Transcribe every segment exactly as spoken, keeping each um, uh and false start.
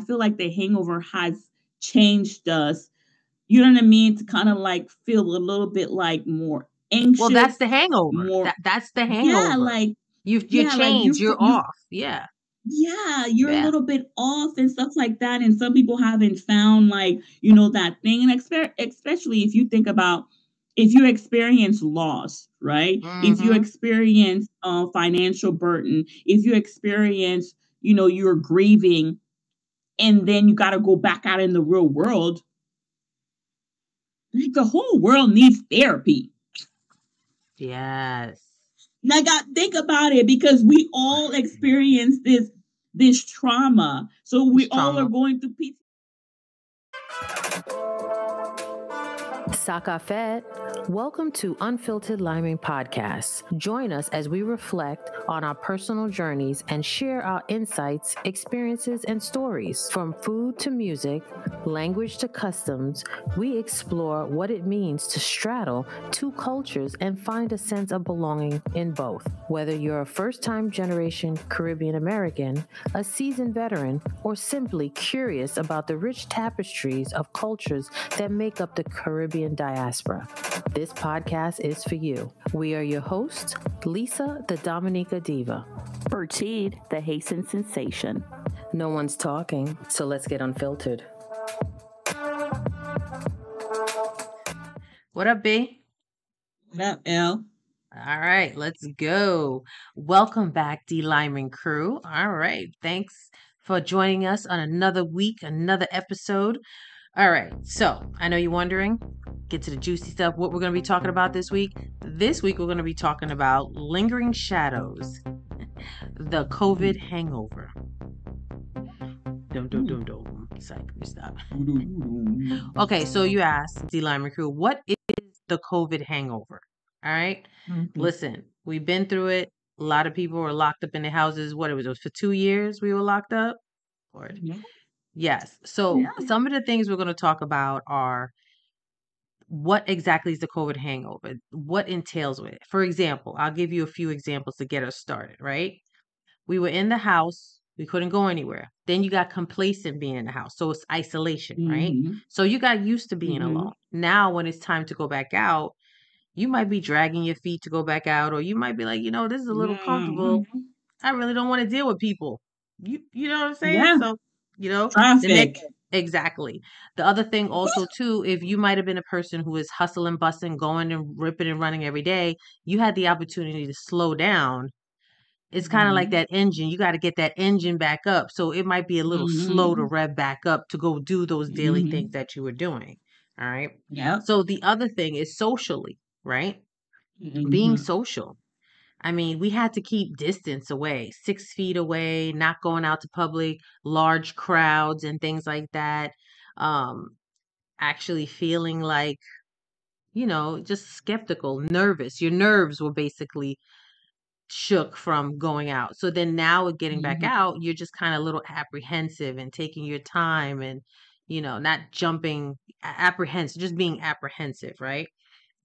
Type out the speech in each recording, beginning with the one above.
I feel like the hangover has changed us, you know what I mean, to kind of like feel a little bit like more anxious. Well, that's the hangover. More, that, that's the hangover. Yeah, like you've you yeah, changed, like you've, you're you, off. Yeah. Yeah, you're yeah. a little bit off and stuff like that. And some people haven't found like, you know, that thing. And exper- especially if you think about if you experience loss, right? Mm-hmm. If you experience uh, financial burden, if you experience, you know, you're grieving, and then you got to go back out in the real world. Like the whole world needs therapy. Yes. Now, God, think about it, because we all experience this this trauma. So we this all trauma. are going through pieces. Sakafet, welcome to Unfiltered Limin Podcast. Join us as we reflect on our personal journeys and share our insights, experiences, and stories. From food to music, language to customs, we explore what it means to straddle two cultures and find a sense of belonging in both. Whether you're a first-time generation Caribbean American, a seasoned veteran, or simply curious about the rich tapestries of cultures that make up the Caribbean diaspora, this podcast is for you. We are your hosts, Lisa, the Dominica Diva. Bertide, the Haitian Sensation. No one's talking, so let's get unfiltered. What up, B? What up, L? All right, let's go. Welcome back, DLiminCrew. All right, thanks for joining us on another week, another episode. All right, so I know you're wondering, get to the juicy stuff, what we're going to be talking about this week. This week, we're going to be talking about lingering shadows, the COVID hangover. Dum, dum, dum, dum. Sorry, can we stop? Okay, so you asked, DLiminCrew, what is the COVID hangover? All right, mm-hmm. Listen, we've been through it. A lot of people were locked up in their houses. What, it was, it was for two years we were locked up? Lord. Yeah. Yes. So yeah. Some of the things we're going to talk about are what exactly is the COVID hangover? What entails with it? For example, I'll give you a few examples to get us started, right? We were in the house. We couldn't go anywhere. Then you got complacent being in the house. So it's isolation, mm-hmm. right? So you got used to being mm-hmm. alone. Now when it's time to go back out, you might be dragging your feet to go back out, or you might be like, you know, this is a little yeah. comfortable. I really don't want to deal with people. You you know what I'm saying? Yeah. So You know, the next, exactly. The other thing also too, if you might have been a person who is hustling, busting, going and ripping and running every day, you had the opportunity to slow down. It's kind of mm-hmm. like that engine. You got to get that engine back up. So it might be a little mm-hmm. slow to rev back up to go do those daily mm-hmm. things that you were doing. All right. Yeah. So the other thing is socially, right? Mm-hmm. Being social. I mean, we had to keep distance away, six feet away, not going out to public, large crowds and things like that. Um, actually feeling like, you know, just skeptical, nervous. Your nerves were basically shook from going out. So then now with getting mm-hmm. back out, you're just kind of a little apprehensive and taking your time and, you know, not jumping, apprehensive, just being apprehensive, right?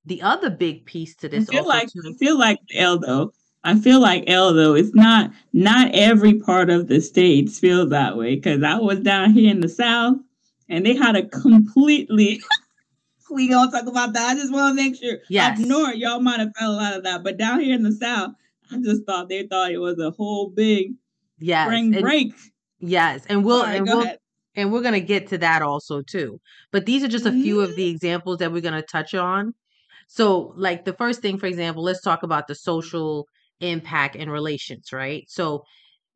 The other big piece to this, I feel like too, I feel like L though. I feel like L though. It's not not every part of the states feel that way, because I was down here in the South and they had a completely. We gonna talk about that. I just want to make sure. Yes. Up north, y'all might have felt a lot of that, but down here in the South, I just thought they thought it was a whole big yes. spring and, break. Yes, and we'll right, and we'll. Ahead. And we're gonna get to that also too. But these are just a few of the examples that we're gonna touch on. So like the first thing, for example, let's talk about the social impact and relations, right? So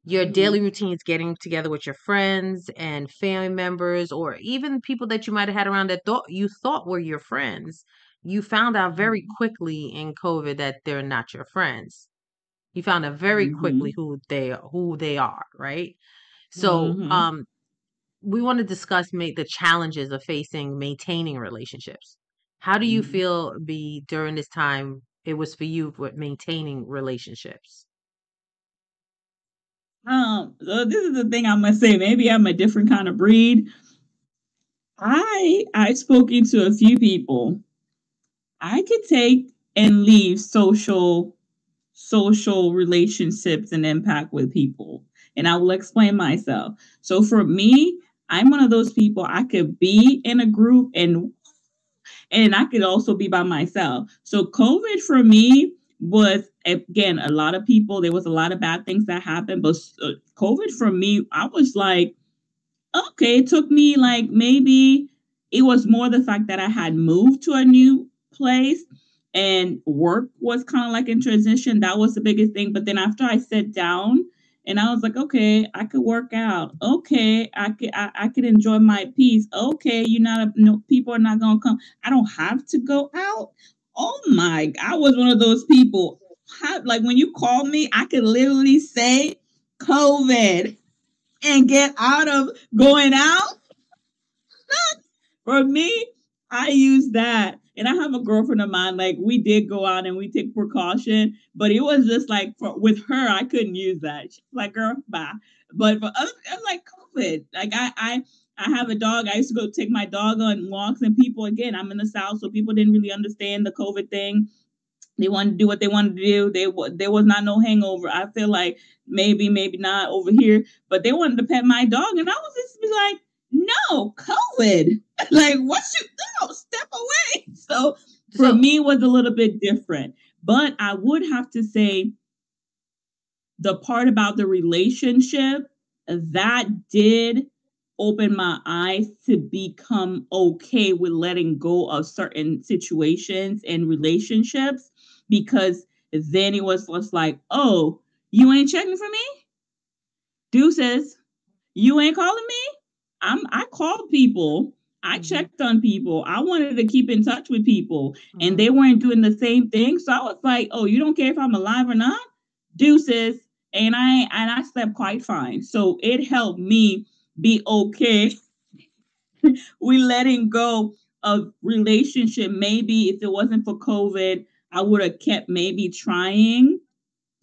your daily routine is getting together with your friends and family members, or even people that you might have had around that thought you thought were your friends. You found out very quickly in COVID that they're not your friends. You found out very mm-hmm. quickly who they who they are, right? So mm-hmm. um, we want to discuss make the challenges of facing maintaining relationships. How do you feel, B, during this time it was for you with maintaining relationships? Um, so this is the thing I must say. Maybe I'm a different kind of breed. I I've spoken to a few people. I could take and leave social social relationships and impact with people, and I will explain myself. So for me, I'm one of those people, I could be in a group and and I could also be by myself. So COVID for me was, again, a lot of people, there was a lot of bad things that happened, but COVID for me, I was like, okay, it took me like maybe, it was more the fact that I had moved to a new place and work was kind of like in transition. That was the biggest thing. But then after I sat down and I was like, okay, I could work out. Okay, I could I, I could enjoy my peace. Okay, you're not, no, people are not going to come. I don't have to go out. Oh my, I was one of those people. How, like when you call me, I could literally say COVID and get out of going out. For me, I use that. And I have a girlfriend of mine, like we did go out and we take precaution, but it was just like, for, with her, I couldn't use that. She's like, girl, bye. But for others, I'm like, COVID. Like I, I, I have a dog. I used to go take my dog on walks, and people, again, I'm in the South, so people didn't really understand the COVID thing. They wanted to do what they wanted to do. They, there was not no hangover. I feel like maybe, maybe not over here, but they wanted to pet my dog. And I was just like, no, COVID. Like, what you do? Step away. So for so, me, it was a little bit different. But I would have to say the part about the relationship, that did open my eyes to become okay with letting go of certain situations and relationships, because then it was just like, oh, you ain't checking for me? Deuces, you ain't calling me? I'm, I called people. I checked on people. I wanted to keep in touch with people, and they weren't doing the same thing. So I was like, oh, you don't care if I'm alive or not? Deuces. And I, and I slept quite fine. So it helped me be okay with letting go of relationship. Maybe if it wasn't for COVID, I would have kept maybe trying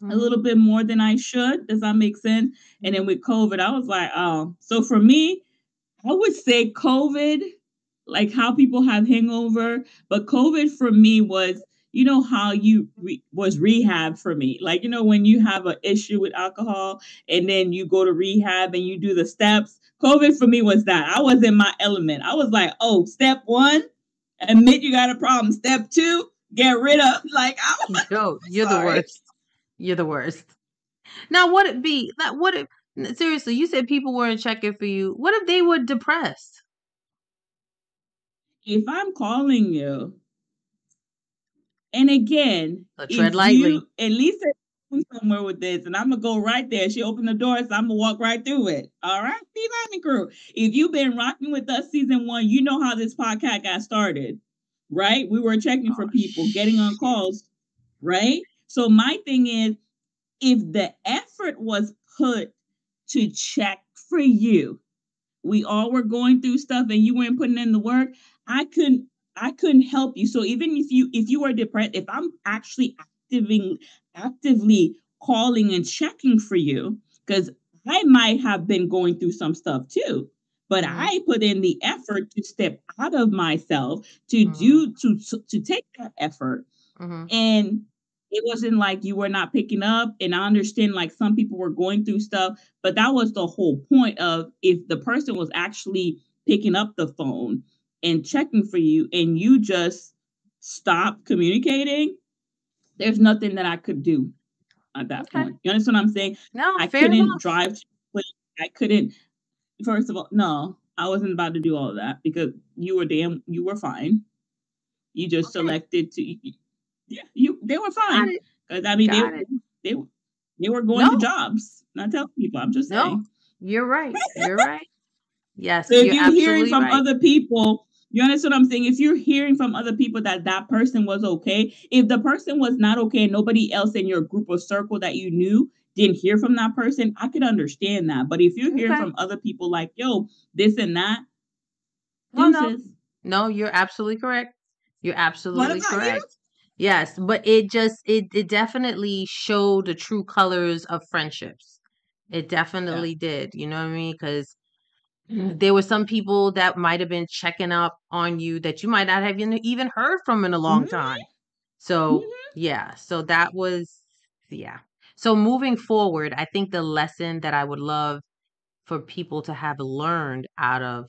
a little bit more than I should. Does that make sense? And then with COVID, I was like, oh, so for me, I would say COVID, like how people have hangover, but COVID for me was, you know, how you re- was rehab for me. Like, you know, when you have an issue with alcohol and then you go to rehab and you do the steps, COVID for me was that. I was in my element. I was like, oh, step one, admit you got a problem. Step two, get rid of. Like, I was, no, you're sorry. The worst. You're the worst. Now, would it be that would it? Seriously, you said people weren't checking for you. What if they were depressed? If I'm calling you, and again, so tread lightly. You, at least I'm somewhere with this, and I'm going to go right there. She opened the door, so I'm going to walk right through it. All right, DLiminCrew. If you've been rocking with us season one, you know how this podcast got started, right? We were checking oh, for people, shit. Getting on calls, right? So my thing is, if the effort was put to check for you, we all were going through stuff and you weren't putting in the work, I couldn't, I couldn't help you. So even if you, if you were depressed, if I'm actually activing, actively calling and checking for you, because I might have been going through some stuff too, but mm-hmm. I put in the effort to step out of myself to mm-hmm. do, to, to, to take that effort. Mm-hmm. And it wasn't like you were not picking up, and I understand like some people were going through stuff, but that was the whole point of, if the person was actually picking up the phone and checking for you and you just stop communicating, there's nothing that I could do at that okay. point. You understand what I'm saying? No, I fair couldn't enough. drive. To, I couldn't. First of all, no, I wasn't about to do all of that because you were damn, you were fine. You just okay. selected to. Yeah, you. They were fine. Because I mean, they, they they were going no. to jobs. Not telling people. I'm just no. saying. You're right. You're right. Yes. So if you're, you're hearing from right. other people, you understand what I'm saying? If you're hearing from other people that that person was okay, if the person was not okay, and nobody else in your group or circle that you knew didn't hear from that person, I could understand that. But if you're hearing okay. from other people like, yo, this and that. No, no. No, you're absolutely correct. You're absolutely correct. You? Yes, but it just, it, it definitely showed the true colors of friendships. It definitely yeah. did. You know what I mean? Because mm-hmm. there were some people that might have been checking up on you that you might not have even heard from in a long mm-hmm. time. So, mm-hmm. yeah. So that was, yeah. So moving forward, I think the lesson that I would love for people to have learned out of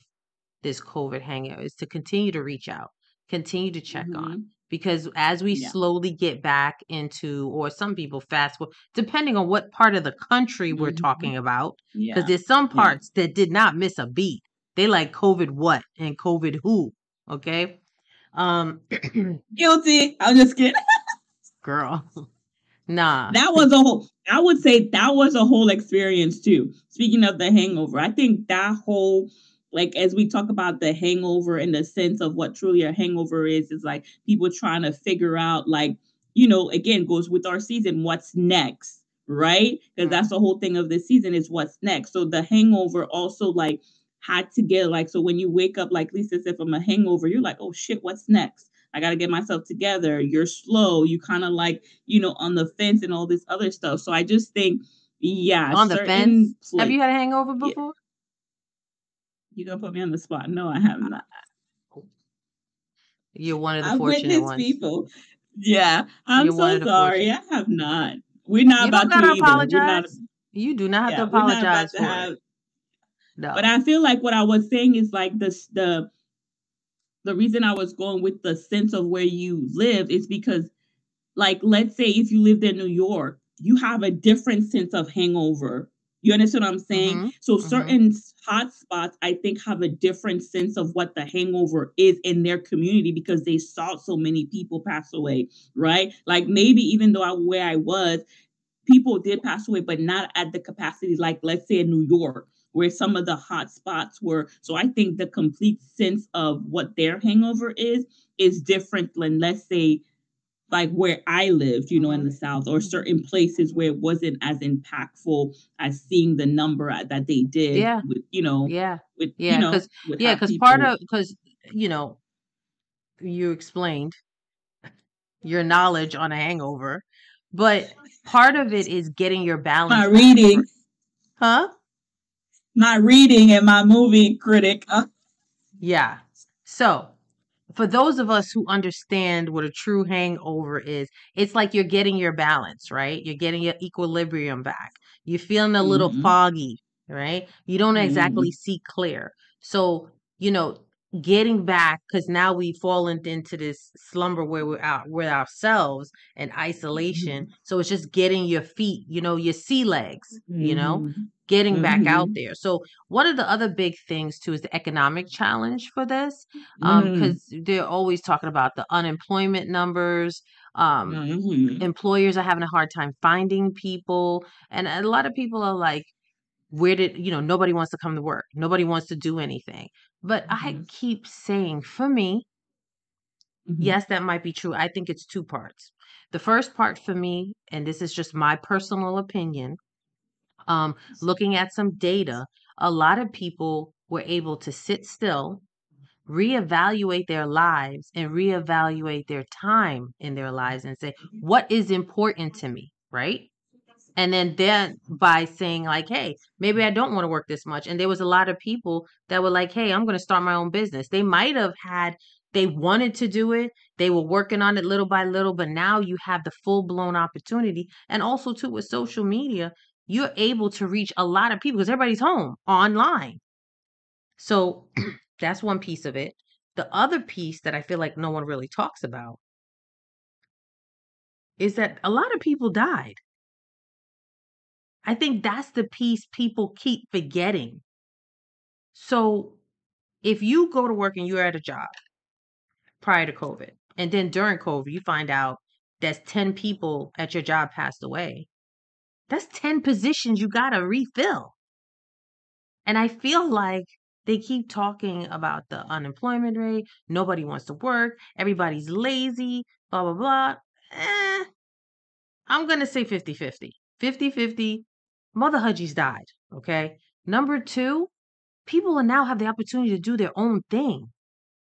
this COVID hangout is to continue to reach out, continue to check mm-hmm. on, because as we yeah. slowly get back into, or some people fast forward, depending on what part of the country we're mm-hmm. talking about, because yeah. there's some parts yeah. that did not miss a beat. They like COVID what and COVID who, okay? Um, Guilty. I'm just kidding. Girl. Nah. That was a whole, I would say that was a whole experience too. Speaking of the hangover, I think that whole, like as we talk about the hangover in the sense of what truly a hangover is, is like people trying to figure out, like, you know, again, goes with our season, what's next, right? Because that's the whole thing of this season is what's next. So the hangover also like had to get like, so when you wake up, like Lisa said, from a hangover, you're like, oh shit, what's next? I got to get myself together. You're slow. You kind of like, you know, on the fence and all this other stuff. So I just think, yeah. On the fence? Place, have you had a hangover before? Yeah. You're going to put me on the spot. No, I have not. You're one of the I've fortunate ones. People. Yeah. I'm You're so sorry. I have not. We're not you about to either. Apologize. We're not, you do not have yeah, to apologize for to have, it. No. But I feel like what I was saying is like this, the, The reason I was going with the sense of where you live is because, like, let's say if you lived in New York, you have a different sense of hangover. You understand what I'm saying? Mm-hmm. So mm-hmm. certain hot spots, I think, have a different sense of what the hangover is in their community because they saw so many people pass away, right? Like maybe even though I, where I was, people did pass away, but not at the capacity, like let's say in New York, where some of the hot spots were. So I think the complete sense of what their hangover is, is different than, let's say, like where I lived, you know, in the South, or certain places where it wasn't as impactful as seeing the number that they did, yeah. with, you know. Yeah, with, yeah, because you know, yeah, part of, because, you know, you explained your knowledge on a hangover, but part of it is getting your balance. My reading. Over. Huh? My reading and my movie critic. Yeah. So for those of us who understand what a true hangover is, it's like you're getting your balance, right? You're getting your equilibrium back. You're feeling a little mm-hmm. foggy, right? You don't exactly mm-hmm. see clear. So, you know, getting back, because now we've fallen into this slumber where we're out with ourselves and isolation. Mm-hmm. So it's just getting your feet, you know, your sea legs, mm-hmm. you know, getting mm-hmm. back out there. So one of the other big things too is the economic challenge for this, um, because mm. they're always talking about the unemployment numbers. Um, mm-hmm. Employers are having a hard time finding people. And a lot of people are like, where did, you know, nobody wants to come to work. Nobody wants to do anything. But mm-hmm. I keep saying, for me, mm-hmm. yes, that might be true. I think it's two parts. The first part for me, and this is just my personal opinion, um, looking at some data, a lot of people were able to sit still, reevaluate their lives, and reevaluate their time in their lives and say, what is important to me, right? And then then by saying like, hey, maybe I don't want to work this much. And there was a lot of people that were like, hey, I'm going to start my own business. They might have had, they wanted to do it. They were working on it little by little, but now you have the full blown opportunity. And also too, with social media, you're able to reach a lot of people because everybody's home online. So that's one piece of it. The other piece that I feel like no one really talks about is that a lot of people died. I think that's the piece people keep forgetting. So if you go to work and you're at a job prior to COVID, and then during COVID, you find out there's ten people at your job passed away, that's ten positions you got to refill. And I feel like they keep talking about the unemployment rate. Nobody wants to work. Everybody's lazy, blah, blah, blah. Eh, I'm going to say fifty-fifty. fifty-fifty. Mother Hudgies died, okay? Number two, people now have the opportunity to do their own thing.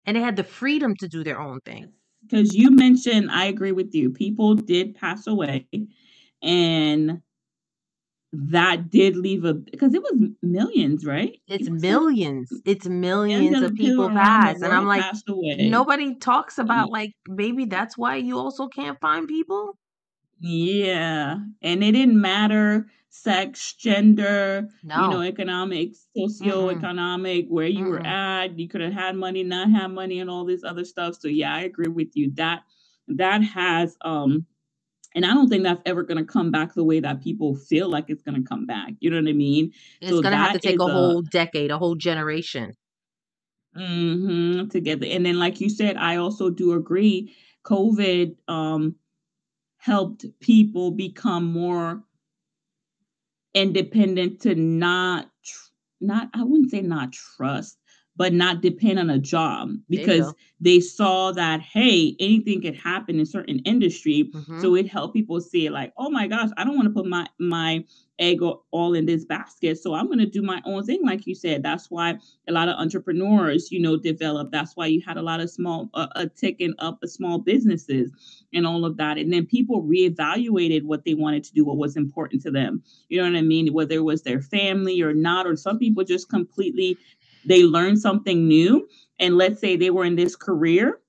And they had the freedom to do their own thing. Because you mentioned, I agree with you, people did pass away. And that did leave a, because it was millions, right? It's it millions. Like, it's millions, millions of people passed. And I'm like, nobody talks about, like, maybe that's why you also can't find people. Yeah. And it didn't matter sex, gender, no. you know, economics, socioeconomic, mm-hmm. where you mm-hmm. were at. You could have had money, not had money, and all this other stuff. So yeah, I agree with you. That that has um and I don't think that's ever going to come back the way that people feel like it's going to come back. You know what I mean? It's so going to have to take a whole a, decade, a whole generation. Mm-hmm, together. And then, like you said, I also do agree. COVID um, helped people become more independent to not, tr- not, I wouldn't say not trust, but not depend on a job, because they saw that, hey, anything could happen in certain industry. Mm-hmm. So it helped people see like, oh my gosh, I don't want to put my, my egg all in this basket. So I'm going to do my own thing. Like you said, that's why a lot of entrepreneurs, you know, developed. That's why you had a lot of small, uh, a ticking up the small businesses and all of that. And then people reevaluated what they wanted to do, what was important to them. You know what I mean? Whether it was their family or not, or some people just completely they learned something new. And let's say they were in this career,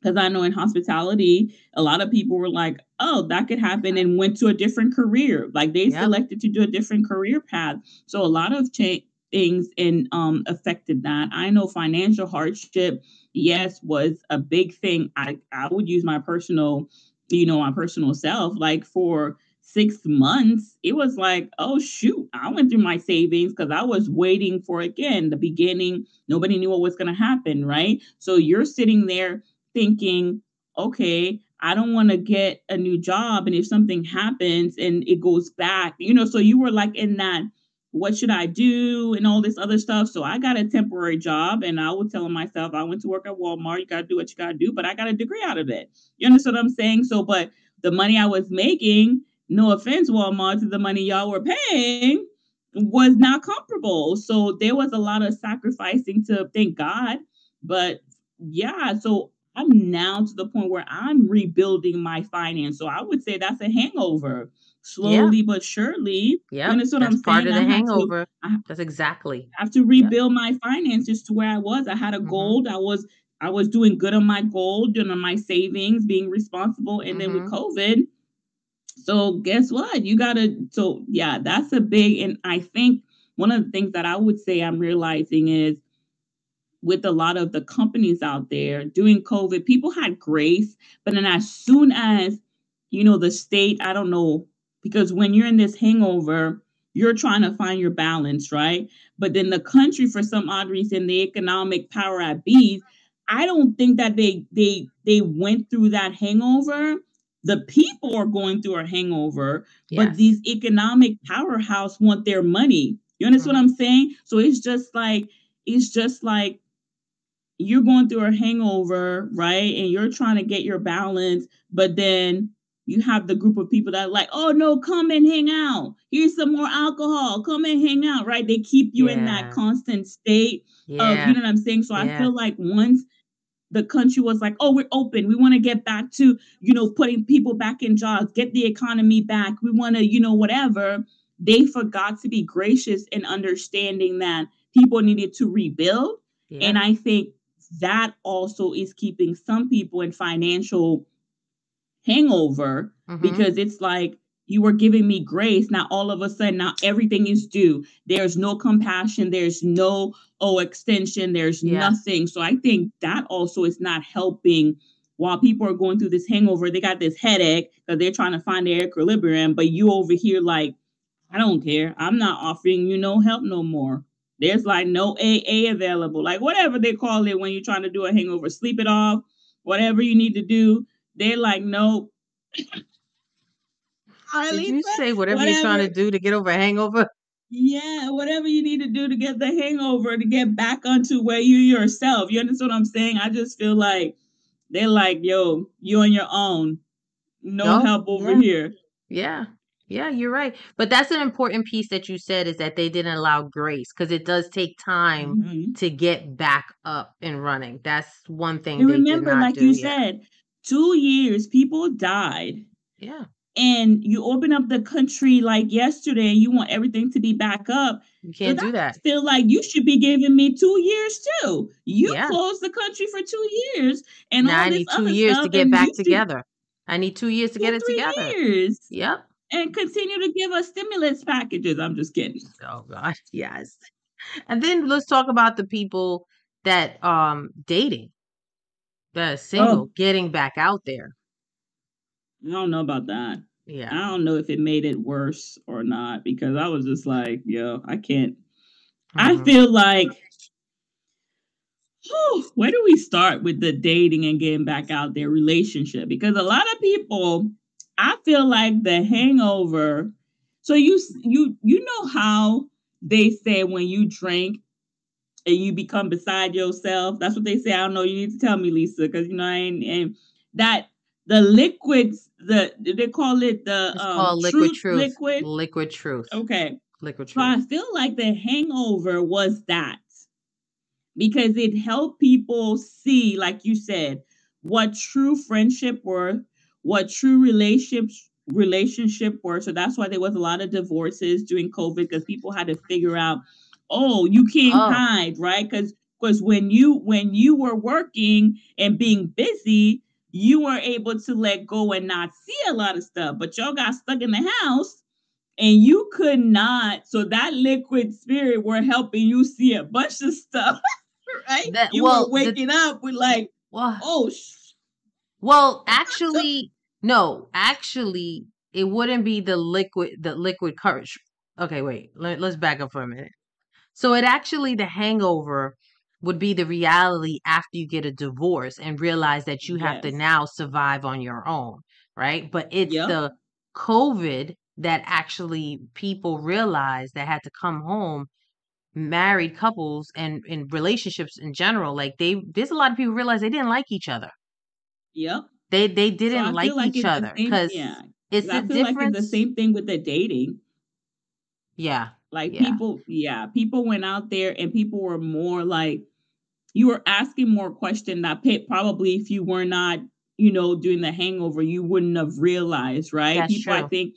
because I know in hospitality, a lot of people were like, oh, that could happen, and went to a different career. Like they yep. selected to do a different career path. So a lot of cha- things in, um, affected that. I know financial hardship, yes, was a big thing. I, I would use my personal, you know, my personal self, like for six months, it was like, oh, shoot, I went through my savings because I was waiting for, again, the beginning. Nobody knew what was going to happen. Right. So you're sitting there thinking, OK, I don't want to get a new job. And if something happens and it goes back, you know, so you were like in that, what should I do and all this other stuff. So I got a temporary job, and I would tell myself I went to work at Walmart. You got to do what you got to do. But I got a degree out of it. You understand what I'm saying? So but the money I was making, no offense, Walmart, to the money y'all were paying, was not comparable. So there was a lot of sacrificing to, thank God. But yeah, so I'm now to the point where I'm rebuilding my finance. So I would say that's a hangover, slowly yeah. but surely. Yeah, and that's what that's I'm part saying. Of the I hangover. To, I, that's exactly. I have to rebuild yeah. my finances to where I was. I had a mm-hmm. goal. I was I was doing good on my goal, doing on my savings, being responsible, and mm-hmm. then with COVID. So guess what? You got to, so yeah, that's a big, and I think one of the things that I would say I'm realizing is with a lot of the companies out there during COVID, people had grace, but then as soon as, you know, the state, I don't know, because when you're in this hangover, you're trying to find your balance, right? But then the country, for some odd reason, the economic power at bees, I don't think that they, they, they went through that hangover. The people are going through a hangover, yes. but these economic powerhouse want their money. You understand mm-hmm. what I'm saying? So it's just like, it's just like you're going through a hangover, right? And you're trying to get your balance, but then you have the group of people that are like, oh no, come and hang out. Here's some more alcohol. Come and hang out, right? They keep you yeah. in that constant state yeah. of, you know what I'm saying? So yeah. I feel like once the country was like, oh, we're open. We want to get back to, you know, putting people back in jobs, get the economy back. We want to, you know, whatever. They forgot to be gracious in understanding that people needed to rebuild. Yeah. And I think that also is keeping some people in financial hangover mm-hmm. because it's like, you were giving me grace. Now, all of a sudden, now everything is due. There's no compassion. There's no, oh, extension. There's yeah. nothing. So I think that also is not helping while people are going through this hangover. They got this headache because they're trying to find their equilibrium. But you over here like, I don't care. I'm not offering you no help no more. There's like no A A available. Like whatever they call it when you're trying to do a hangover, sleep it off, whatever you need to do. They're like, no. Did you say whatever, whatever you're trying to do to get over a hangover? Yeah, whatever you need to do to get the hangover, to get back onto where you yourself. You understand what I'm saying? I just feel like they're like, yo, you on your own. No nope. help over yeah. here. Yeah. Yeah, you're right. But that's an important piece that you said, is that they didn't allow grace, because it does take time mm-hmm. to get back up and running. That's one thing. And they remember, did not like do you yet. said, two years, people died. Yeah. And you open up the country like yesterday and you want everything to be back up. You can't so do that. I feel like you should be giving me two years too. You yeah. closed the country for two years. And now all I this need two other years to get back together. I need two years to two, get it three together. Years. Yep. And continue to give us stimulus packages. I'm just kidding. Oh, gosh. Yes. And then let's talk about the people that um dating, that are single, oh. getting back out there. I don't know about that. Yeah. I don't know if it made it worse or not, because I was just like, yo, I can't. Mm-hmm. I feel like, whew, where do we start with the dating and getting back out there relationship? Because a lot of people, I feel like the hangover. So you you you know how they say when you drink and you become beside yourself. That's what they say. I don't know. You need to tell me, Lisa, because you know I ain't, and that the liquids. The they call it the it's um, called liquid truth, truth. Liquid liquid truth. Okay, liquid truth. So I feel like the hangover was that, because it helped people see, like you said, what true friendship were. What true relationships relationship were. So that's why there was a lot of divorces during COVID, because people had to figure out, oh, you can't oh. hide, right? Because because when you when you were working and being busy, you were able to let go and not see a lot of stuff. But y'all got stuck in the house and you could not. So that liquid spirit were helping you see a bunch of stuff, right? That, you well, were waking the, up with like, well, oh, sh- well, actually. No, actually, it wouldn't be the liquid, the liquid courage. Okay, wait, let, let's back up for a minute. So it actually, the hangover would be the reality after you get a divorce and realize that you have yes. to now survive on your own, right? But it's yep. the COVID that actually people realized that had to come home, married couples and in relationships in general. Like they, there's a lot of people realize they didn't like each other. Yep. They they didn't so like, like each other because yeah. it's a difference. Like it's the same thing with the dating. Yeah. Like yeah. people, yeah, people went out there and people were more like, you were asking more questions that probably if you were not, you know, doing the hangover, you wouldn't have realized, right? That's people, true. I think,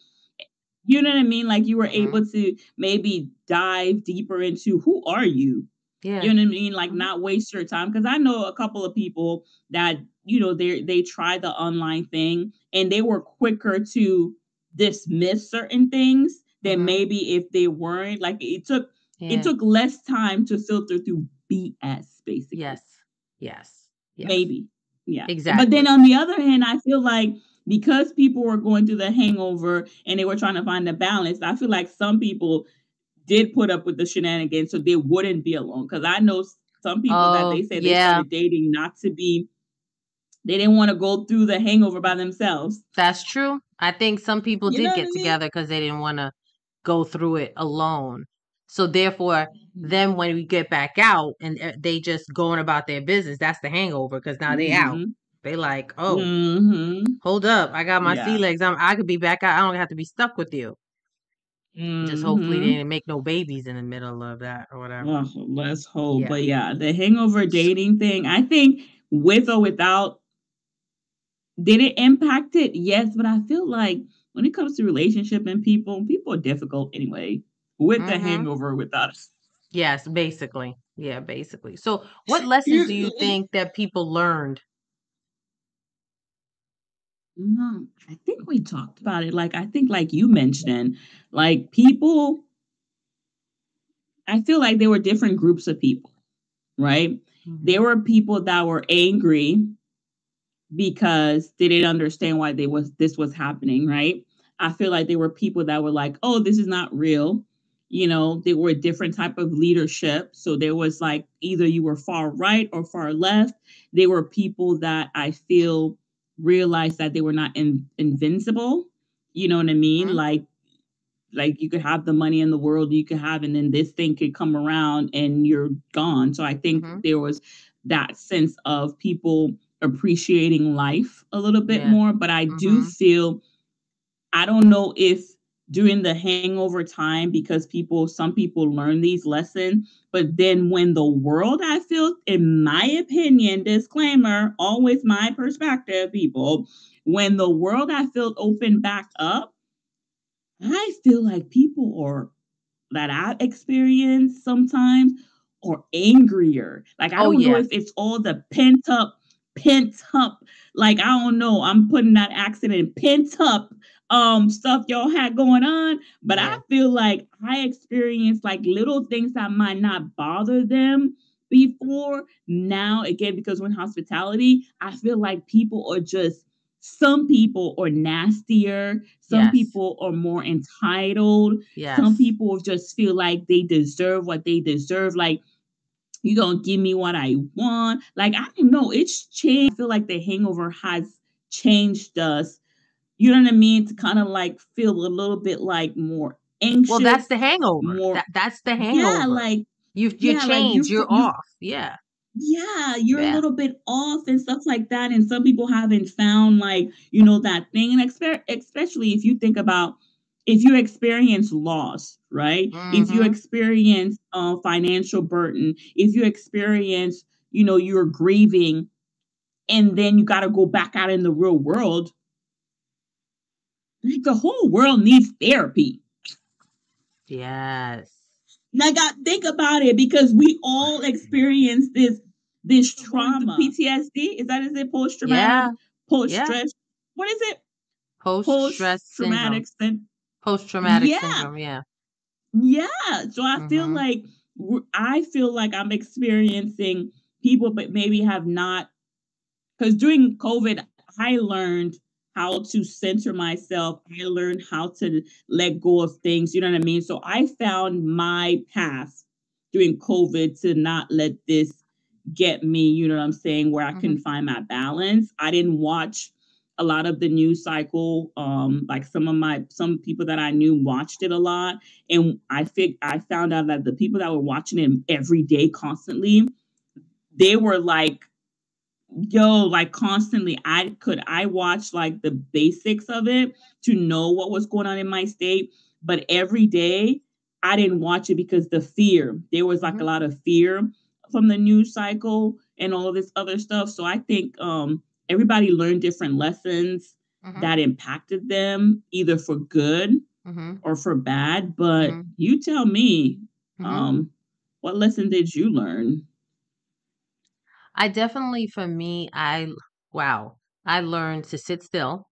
you know what I mean? Like you were mm-hmm. able to maybe dive deeper into who are you? Yeah. You know what I mean? Like not waste your time. Because I know a couple of people that, you know, they they tried the online thing and they were quicker to dismiss certain things than mm-hmm. maybe if they weren't. Like it took yeah. it took less time to filter through B S, basically. Yes. Yes. yes. Maybe. Yeah. Exactly. But then on the other hand, I feel like because people were going through the hangover and they were trying to find the balance, I feel like some people did put up with the shenanigans so they wouldn't be alone. Because I know some people oh, that they said they yeah. started dating not to be. They didn't want to go through the hangover by themselves. That's true. I think some people you did get I mean? together because they didn't want to go through it alone. So therefore, then when we get back out and they just going about their business, that's the hangover because now mm-hmm. they out. They like, oh, mm-hmm. hold up. I got my sea yeah. legs. I'm, I could be back out. I don't have to be stuck with you. Mm-hmm. Just hopefully they didn't make no babies in the middle of that or whatever. Oh, let's hope. Yeah. But yeah, the hangover dating thing, I think with or without, did it impact it? Yes, but I feel like when it comes to relationship and people, people are difficult anyway with mm-hmm. the hangover without us. Yes, basically. Yeah, basically. So what lessons do you think that people learned? No, I think we talked about it. Like, I think like you mentioned, like people, I feel like there were different groups of people, right? Mm-hmm. There were people that were angry because they didn't understand why they was this was happening, right? I feel like there were people that were like, oh, this is not real. You know, they were a different type of leadership. So there was like either you were far right or far left. There were people that I feel realized that they were not in, invincible. You know what I mean? Mm-hmm. Like, like you could have the money in the world you could have, and then this thing could come around and you're gone. So I think mm-hmm. there was that sense of people appreciating life a little bit yeah. more, but I mm-hmm. do feel, I don't know if during the hangover time, because people, some people learn these lessons, but then when the world, I feel, in my opinion, disclaimer, always my perspective, people, when the world, I feel, opened back up, I feel like people are, that I experience sometimes, are angrier. Like, I oh, don't yeah. know if it's all the pent up pent up, like, I don't know, I'm putting that accent in, pent up um, stuff y'all had going on. But yeah. I feel like I experienced like little things that might not bother them before. Now, again, because we're in hospitality, I feel like people are just, some people are nastier. Some yes. people are more entitled. Yes. Some people just feel like they deserve what they deserve. Like, you gonna give me what I want. Like, I don't know. It's changed. I feel like the hangover has changed us. You know what I mean? To kind of like feel a little bit like more anxious. Well, that's the hangover. More, that, that's the hangover. Yeah, like you've you yeah, changed. Like, you're, you're off. Yeah. Yeah, you're yeah. a little bit off and stuff like that. And some people haven't found, like, you know, that thing. And exper- especially if you think about, if you experience loss, right? Mm-hmm. If you experience uh, financial burden, if you experience, you know, you're grieving, and then you got to go back out in the real world. Like, the whole world needs therapy. Yes. Now, God, think about it, because we all experience this this trauma. P T S D, is that is it? Post traumatic, yeah. post stress. Yeah. What is it? Post stress traumatic syndrome. Post traumatic yeah. syndrome. Yeah, yeah. So I mm-hmm. feel like I feel like I'm experiencing people, but maybe have not. Because during COVID, I learned how to center myself. I learned how to let go of things. You know what I mean? So I found my path during COVID to not let this get me, you know what I'm saying, where I mm-hmm. couldn't find my balance. I didn't watch a lot of the news cycle. Um, like some of my, some people that I knew watched it a lot. And I fig- I found out that the people that were watching it every day constantly, they were like, yo, like constantly, I could, I watched like the basics of it to know what was going on in my state. But every day I didn't watch it because the fear, there was like mm-hmm. a lot of fear from the news cycle and all of this other stuff. So I think um, everybody learned different lessons mm-hmm. that impacted them, either for good mm-hmm. or for bad. But mm-hmm. you tell me, mm-hmm. um, what lesson did you learn? I definitely, for me, I, wow, I learned to sit still.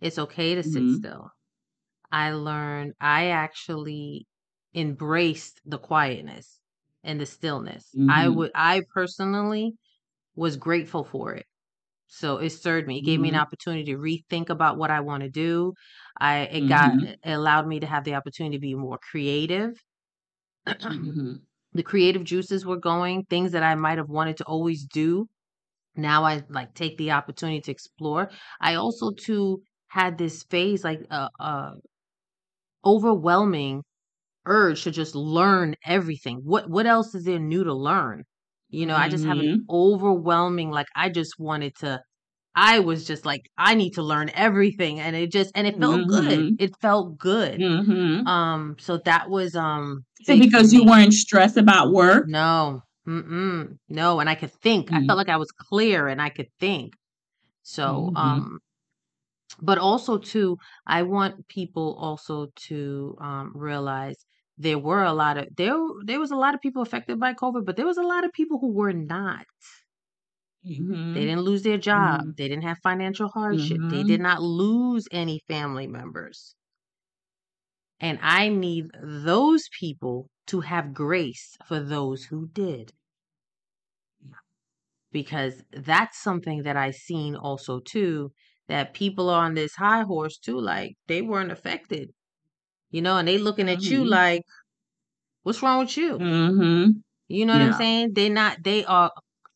It's okay to sit mm-hmm. still. I learned, I actually embraced the quietness and the stillness. Mm-hmm. I would, I personally was grateful for it. So it stirred me. It gave mm-hmm. me an opportunity to rethink about what I want to do. I, it mm-hmm. got, it allowed me to have the opportunity to be more creative. mm-hmm. The creative juices were going, things that I might have wanted to always do. Now I like take the opportunity to explore. I also too had this phase, like a uh, uh, overwhelming urge to just learn everything. What what else is there new to learn? You know, mm-hmm. I just have an overwhelming, like I just wanted to. I was just like, I need to learn everything, and it just and it felt mm-hmm. good. It felt good. Mm-hmm. Um, so that was um. Is it because you weren't stressed about work? No, mm-mm. no, and I could think. Mm. I felt like I was clear, and I could think. So, mm-hmm. um, but also too, I want people also to um, realize there were a lot of there. There was a lot of people affected by COVID, but there was a lot of people who were not. Mm-hmm. They didn't lose their job. Mm-hmm. They didn't have financial hardship. Mm-hmm. They did not lose any family members. And I need those people to have grace for those who did. Because that's something that I seen also too, that people are on this high horse too, like they weren't affected, you know, and they looking at mm-hmm. you like, what's wrong with you? Mm-hmm. You know yeah. what I'm saying? They're not, they are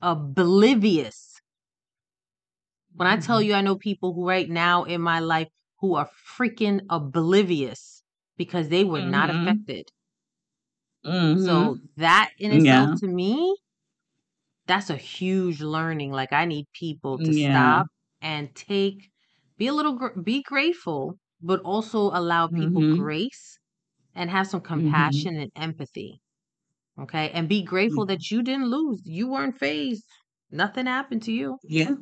oblivious. When I tell you, I know people who right now in my life who are freaking oblivious because they were mm-hmm. not affected. Mm-hmm. So that in itself yeah. to me, that's a huge learning. Like I need people to yeah. stop and take, be a little, gr- be grateful, but also allow people mm-hmm. grace and have some compassion mm-hmm. and empathy. Okay. And be grateful that you didn't lose. You weren't phased. Nothing happened to you. Yeah.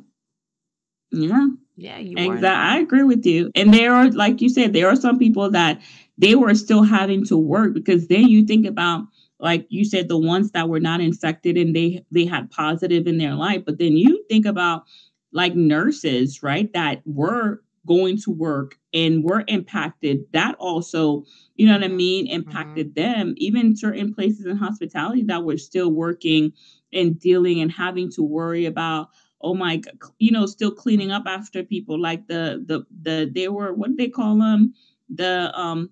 Yeah. Yeah. You exactly. I agree with you. And there are, like you said, there are some people that they were still having to work, because then you think about, like you said, the ones that were not infected and they they had positive in their life. But then you think about like nurses, right, that were going to work and were impacted. That also, you know what I mean, impacted mm-hmm. them. Even certain places in hospitality that were still working and dealing and having to worry about, oh my God, you know, still cleaning up after people. Like the, the, the, they were, what did they call them? The, um,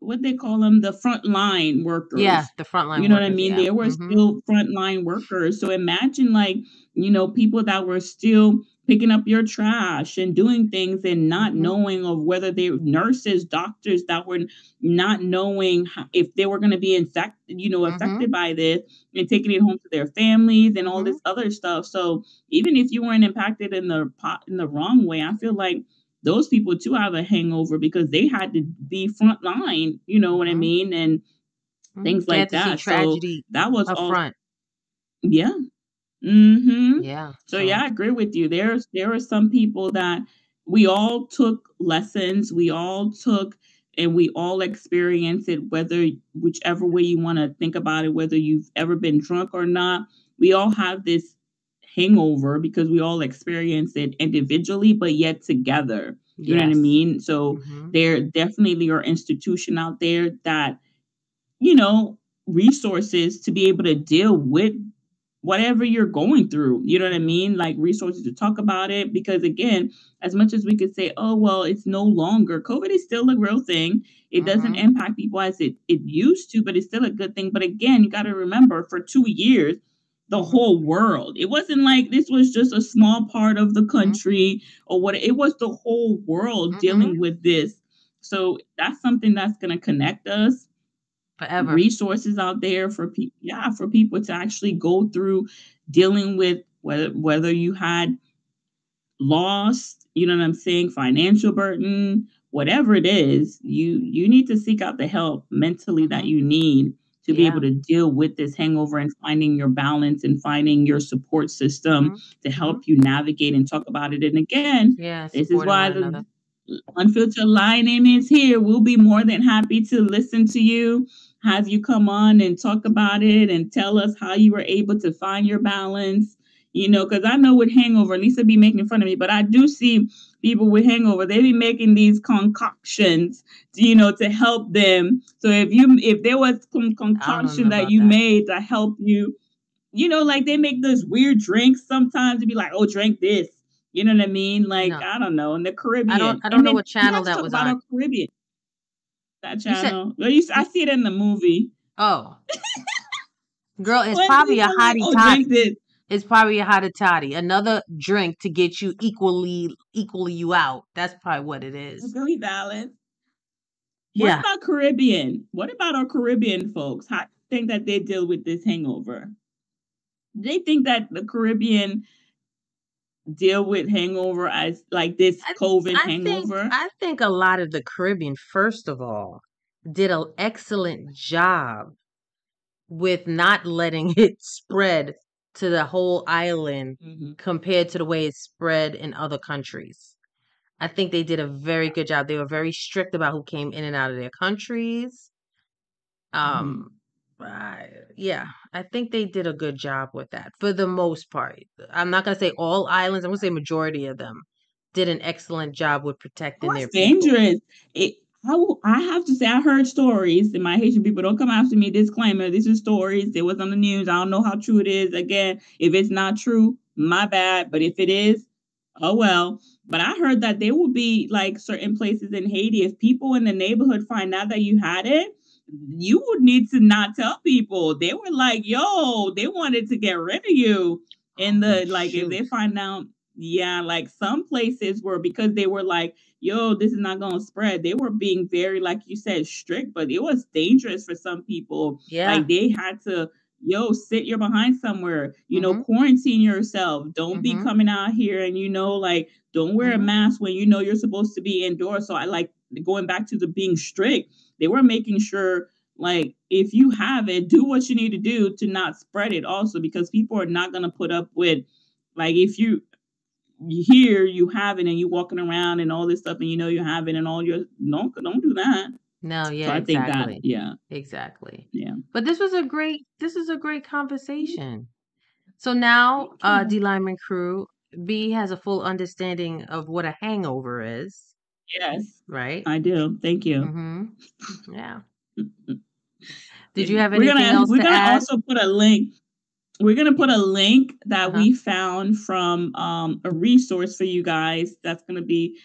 what they call them, the frontline workers. Yeah, the frontline workers. You know workers, what I mean? Yeah. They were mm-hmm. still frontline workers. So imagine like, you know, people that were still picking up your trash and doing things and not mm-hmm. knowing of whether they were nurses, doctors that were not knowing how, if they were going to be infected, you know, affected mm-hmm. by this and taking it home to their families and all mm-hmm. this other stuff. So even if you weren't impacted in the in the wrong way, I feel like those people too have a hangover because they had to be frontline, you know what I mean? And things they like that. So that was all front. Yeah. Mm-hmm. Yeah. So, so yeah, I agree with you. There's, there are some people that we all took lessons. We all took, and we all experience it, whether, whichever way you want to think about it, whether you've ever been drunk or not, we all have this hangover because we all experience it individually, but yet together. You yes. know what I mean? So mm-hmm. there definitely are institutions out there that, you know, resources to be able to deal with whatever you're going through. You know what I mean? Like resources to talk about it. Because again, as much as we could say, oh, well, it's no longer, COVID is still a real thing. It mm-hmm. doesn't impact people as it, it used to, but it's still a good thing. But again, you got to remember for two years, the whole world. It wasn't like this was just a small part of the country mm-hmm. or what. It was the whole world mm-hmm. dealing with this. So that's something that's going to connect us forever. Resources out there for people, yeah, for people to actually go through dealing with whether whether you had loss, you know what I'm saying, financial burden, whatever it is, you you need to seek out the help mentally mm-hmm. that you need to be yeah. able to deal with this hangover and finding your balance and finding your support system mm-hmm. to help you navigate and talk about it. And again, yeah, this is why the another. Unfiltered Limin is here. We'll be more than happy to listen to you, have you come on and talk about it and tell us how you were able to find your balance. You know, because I know with hangover, Lisa be making fun of me, but I do see people with hangover, they be making these concoctions, you know, to help them. So if you, if there was some concoction that you that. made to help you, you know, like they make those weird drinks sometimes to be like, oh, drink this. You know what I mean? Like, no. I don't know. In the Caribbean. I don't, I don't know what channel that was on. Caribbean. That channel. You said, I see it in the movie. Oh. Girl, it's probably a hottie oh, toddy. Drink this. It's probably a hottie toddy, another drink to get you equally, equally you out. That's probably what it is. It's really valid. Yeah. What about Caribbean? What about our Caribbean folks? How think that they deal with this hangover? They think that the Caribbean deal with hangover as like this COVID I, I hangover. Think, I think a lot of the Caribbean, first of all, did an excellent job with not letting it spread to the whole island mm-hmm. compared to the way it spread in other countries. I think they did a very good job. They were very strict about who came in and out of their countries. Um, mm-hmm. I, yeah, I think they did a good job with that for the most part. I'm not going to say all islands. I'm going to say majority of them did an excellent job with protecting oh, their people. Dangerous. It, I, will, I have to say, I heard stories, and my Haitian people, don't come after me, disclaimer, these are stories, it was on the news, I don't know how true it is, again, if it's not true, my bad, but if it is, oh well, but I heard that there will be, like, certain places in Haiti, if people in the neighborhood find out that you had it, you would need to not tell people. They were like, yo, they wanted to get rid of you, and the, oh, like, shoot. If they find out, yeah, like some places were, because they were like, yo, this is not going to spread. They were being very, like you said, strict, but it was dangerous for some people. Yeah. Like they had to, yo, sit your behind somewhere, you mm-hmm. know, quarantine yourself. Don't mm-hmm. be coming out here and, you know, like, don't wear mm-hmm. a mask when you know you're supposed to be indoors. So I like going back to the being strict. They were making sure, like, if you have it, do what you need to do to not spread it also, because people are not going to put up with, like, if you... here you have it and you walking around and all this stuff and you know you have it and all your, no, don't do that. No, yeah, so I exactly. think that, yeah, exactly, yeah. But this was a great, this is a great conversation. So now, uh, DLiminCrew B has a full understanding of what a hangover is. Yes, right. I do. Thank you. Mm-hmm. Yeah. Did you have anything we're gonna, else? We're to gonna add? also put a link. We're gonna put a link that uh-huh. we found from um, a resource for you guys. That's gonna be,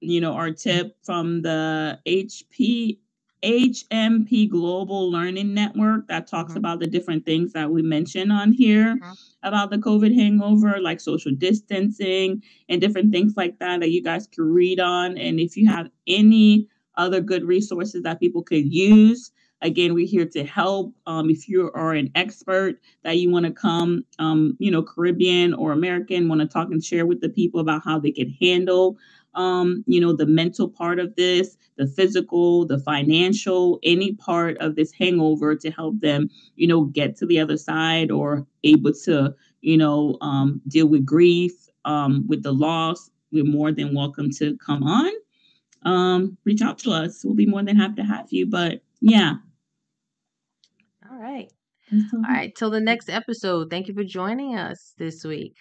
you know, our tip from the H P H M P Global Learning Network that talks mm-hmm. about the different things that we mention on here mm-hmm. about the COVID hangover, like social distancing and different things like that that you guys can read on. And if you have any other good resources that people could use, again, we're here to help. Um, if you are an expert that you want to come, um, you know, Caribbean or American, want to talk and share with the people about how they can handle Um, you know, the mental part of this, the physical, the financial, any part of this hangover to help them, you know, get to the other side or able to, you know, um, deal with grief, um, with the loss. We're more than welcome to come on. Um, reach out to us. We'll be more than happy to have you. But yeah. All right. All right. Till the next episode. Thank you for joining us this week.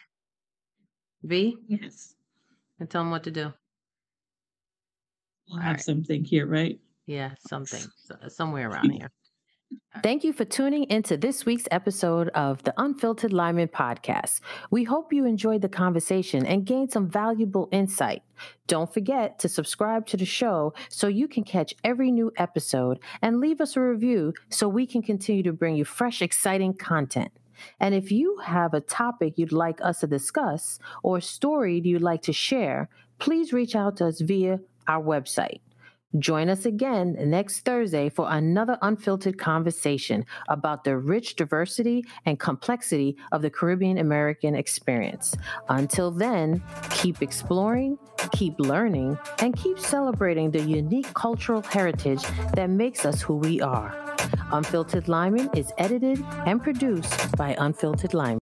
V? Yes. And tell them what to do. We'll All have right. something here, right? Yeah, something. Somewhere around here. Right. Thank you for tuning into this week's episode of the Unfiltered Limin Podcast. We hope you enjoyed the conversation and gained some valuable insight. Don't forget to subscribe to the show so you can catch every new episode and leave us a review so we can continue to bring you fresh, exciting content. And if you have a topic you'd like us to discuss or a story you'd like to share, please reach out to us via our website. Join us again next Thursday for another unfiltered conversation about the rich diversity and complexity of the Caribbean American experience. Until then, keep exploring, keep learning, and keep celebrating the unique cultural heritage that makes us who we are. Unfiltered Limin is edited and produced by Unfiltered Limin.